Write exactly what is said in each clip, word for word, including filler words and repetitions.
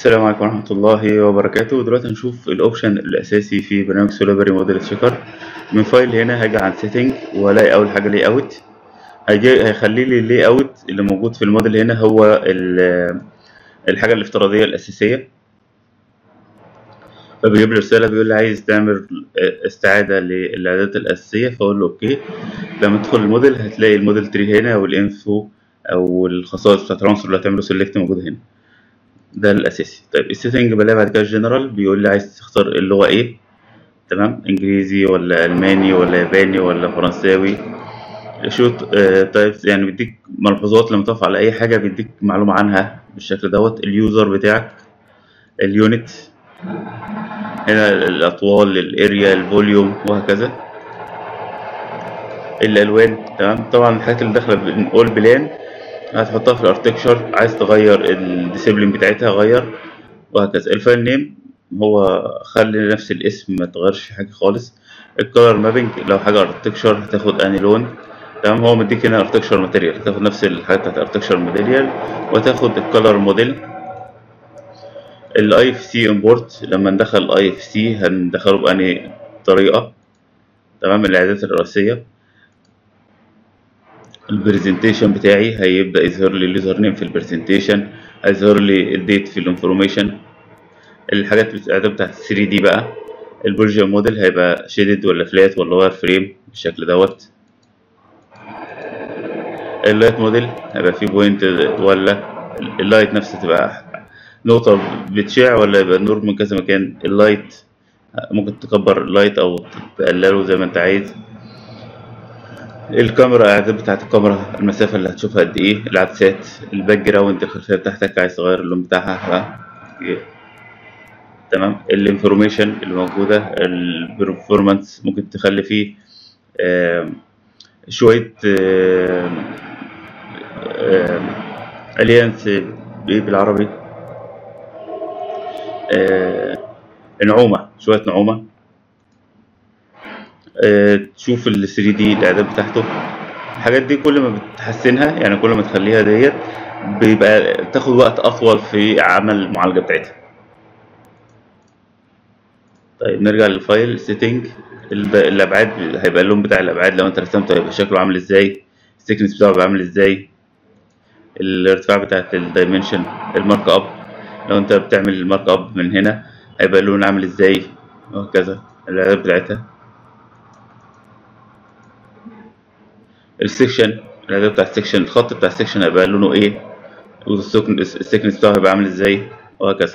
السلام عليكم ورحمة الله وبركاته. دلوقتي هنشوف الاوبشن الاساسي في برنامج سوليبري موديل تشيكر. من فايل هنا هاجي على سيتنج والاقي اول حاجة لي اوت، هيخلي لي اللي اوت اللي موجود في الموديل هنا هو الحاجة الافتراضية الاساسية. فبيجيب لي رسالة بيقول لي عايز تعمل استعادة للإعدادات الاساسية، فاقول له اوكي. لما تدخل الموديل هتلاقي الموديل تري هنا والانفو او الخصائص بتاعت العنصر اللي هتعمله سيلكت موجود هنا، ده الاساسي. طيب السيتنج بلاقي بعد كده الجنرال بيقول لي عايز تختار اللغه ايه، تمام، انجليزي ولا الماني ولا ياباني ولا فرنساوي، شوت آه تايبس، يعني بيديك ملحوظات لما تقف على اي حاجه بيديك معلومه عنها بالشكل دوت. اليوزر بتاعك، اليونت هنا، الاطوال، الاريا، الفوليوم، وهكذا. الالوان تمام، طبعا الحاجات اللي داخله بنقول بلان هتحطها في الارتكشر، عايز تغير الديسبلين بتاعتها غير، وهكذا. الفايل نيم هو خلي نفس الاسم ما تغيرش في حاجه خالص. الكلر مابنج لو حاجه ارتكشر هتاخد اني لون، تمام، هو مديك هنا ارتكشر ماتيريال، هتاخد نفس الحاجات بتاعت ارتكشر ماتيريال، وتاخد الكلر موديل. الاي اف سي امبورت، لما ندخل الاي اف سي هندخله باني طريقه، تمام، الاعدادات الرئيسيه. البرزنتيشن بتاعي هيبدأ يظهر لي اليوزر نيم في البرزنتيشن، هيظهر لي الديت في الانفورميشن. الحاجات بتاعت ثري دي بقى، البولجيا موديل هيبقى شيدد ولا فلات ولا واير فريم بالشكل دوت. اللايت موديل هيبقى فيه بوينت ولا اللايت نفسها تبقى نقطة بتشع ولا يبقى نور من كذا مكان. اللايت ممكن تكبر اللايت او تقلله زي ما انت عايز. الكاميرا، الاعداد بتاعت الكاميرا، المسافه اللي هتشوفها قد ايه، العدسات، الباك جراوند، الخلفيه بتاعتك عايز تغير اللون بتاعها، تمام. الانفورميشن اللي موجوده، البرفورمانس ممكن تخلي فيه آم شويه اليانس بايه بالعربي، نعومه، شويه نعومه. أه تشوف ال ثري دي الاعداد بتاعته. الحاجات دي كل ما بتحسنها، يعني كل ما تخليها ديت بيبقى تاخد وقت اطول في عمل المعالجه بتاعتها. طيب نرجع للفايل سيتنج، الابعاد هيبقى اللون بتاع الابعاد لو انت رسمته هيبقى شكله عامل ازاي، السيكنس بتاعه هيبقى عامل ازاي، الارتفاع بتاعت الدايمنشن، المارك اب لو انت بتعمل المارك اب من هنا هيبقى اللون عامل ازاي، وهكذا الاعداد بتاعتها. السكشن، الاعداد بتاع السكشن، الخط بتاع السكشن هيبقى لونه ايه، والسكنس بتاعه هيبقى عامل ازاي، وهكذا.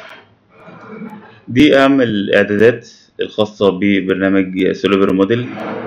دي اهم الاعدادات الخاصه ببرنامج سوليبري موديل.